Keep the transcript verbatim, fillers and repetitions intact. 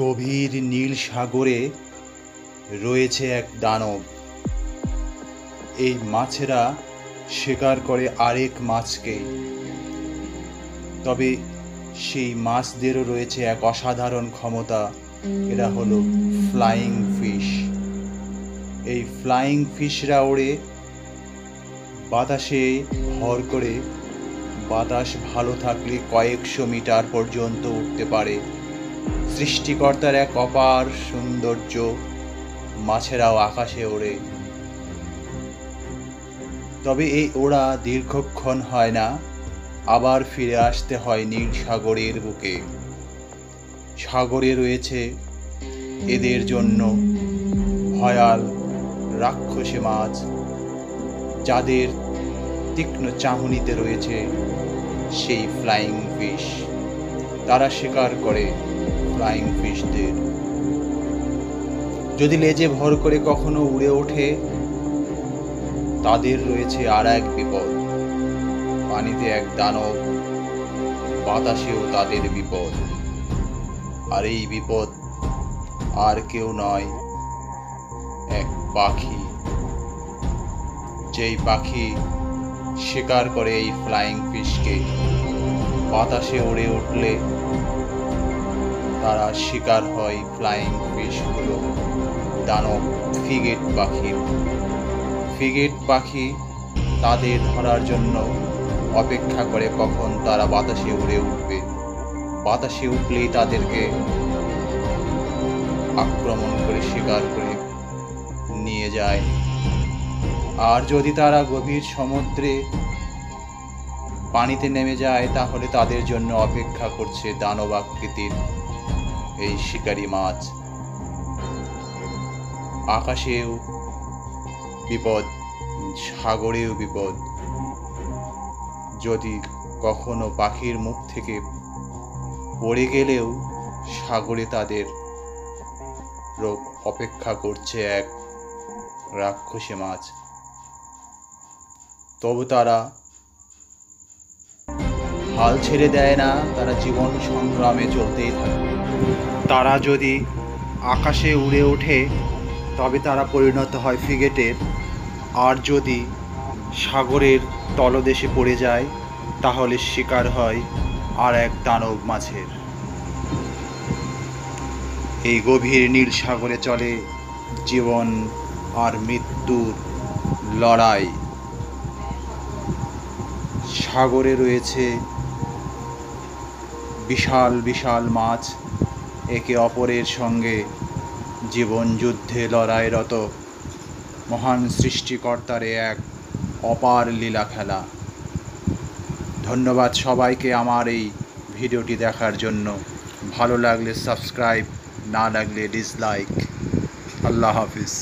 গভীর নীল সাগরে রয়েছে এক দানব। এই মাছেরা শিকার করে আরেক মাছকে, তবে সেই মাছদেরও রয়েছে এক অসাধারণ ক্ষমতা। এরা হলো ফ্লাইং ফিশ। এই ফ্লাইং ফিশরা ওড়ে বাতাসে ভর করে, বাতাস ভালো থাকলে কয়েকশো মিটার পর্যন্ত উঠতে পারে। সৃষ্টিকর্তার এক অপার সৌন্দর্য। মাছেরাও আকাশে ওড়ে, তবে এই ওড়া দীর্ঘক্ষণ হয় না, আবার ফিরে আসতে হয় নীল সাগরের বুকে। সাগরে রয়েছে এদের জন্য ভয়াল রাক্ষসী মাছ, যাদের তীক্ষ্ণ চাহনিতে রয়েছে সেই ফ্লাইং ফিশ। তারা শিকার করে ফ্লাইং ফিশদের। যদি লেজে ভর করে কখনো উড়ে ওঠে, তাদের রয়েছে আর এক বিপদ। পানিতে এক দানব, বাতাসেও তাদের বিপদ। আর এই বিপদ আর কেউ নয়, এক পাখি। যেই পাখি শিকার করে এই ফ্লাইং ফিশকে, বাতাসে উড়ে উঠলে তারা শিকার হয় ফ্লাইং ফিশগুলো, দানব ফ্রিগেট পাখির। ফ্রিগেট পাখি তাদের ধরার জন্য অপেক্ষা করে কখন তারা বাতাসে উড়ে উঠবে। বাতাসে উঠলেই তাদেরকে আক্রমণ করে শিকার করে নিয়ে যায়। আর যদি তারা গভীর সমুদ্রে পানিতে নেমে যায়, তাহলে তাদের জন্য অপেক্ষা করছে দানব আকৃতির এই শিকারী মাছ। আকাশেও বিপদ, সাগরেও বিপদ। যদি কখনো পাখির মুখ থেকে পড়ে গেলেও সাগরে তাদের অপেক্ষা করছে এক রাক্ষসী মাছ। তবু তারা হাল ছেড়ে দেয় না, তারা জীবন সংগ্রামে চলতেই থাকে। তারা যদি আকাশে উড়ে ওঠে, তবে তারা পরিণত হয় ফ্রিগেটের। আর যদি সাগরের তলদেশে পড়ে যায়, তাহলে শিকার হয় আর এক দানব মাছের। এই গভীর নীল সাগরে চলে জীবন আর মৃত্যুর লড়াই। সাগরে রয়েছে বিশাল বিশাল মাছ, একে অপরের সঙ্গে জীবন যুদ্ধে লড়াইরত মহান সৃষ্টিকর্তার এক অপার লীলা খেলা। ধন্যবাদ সবাইকে আমার এই ভিডিওটি দেখার জন্য। ভালো লাগলে সাবস্ক্রাইব, না লাগলে ডিসলাইক। আল্লাহ হাফিজ।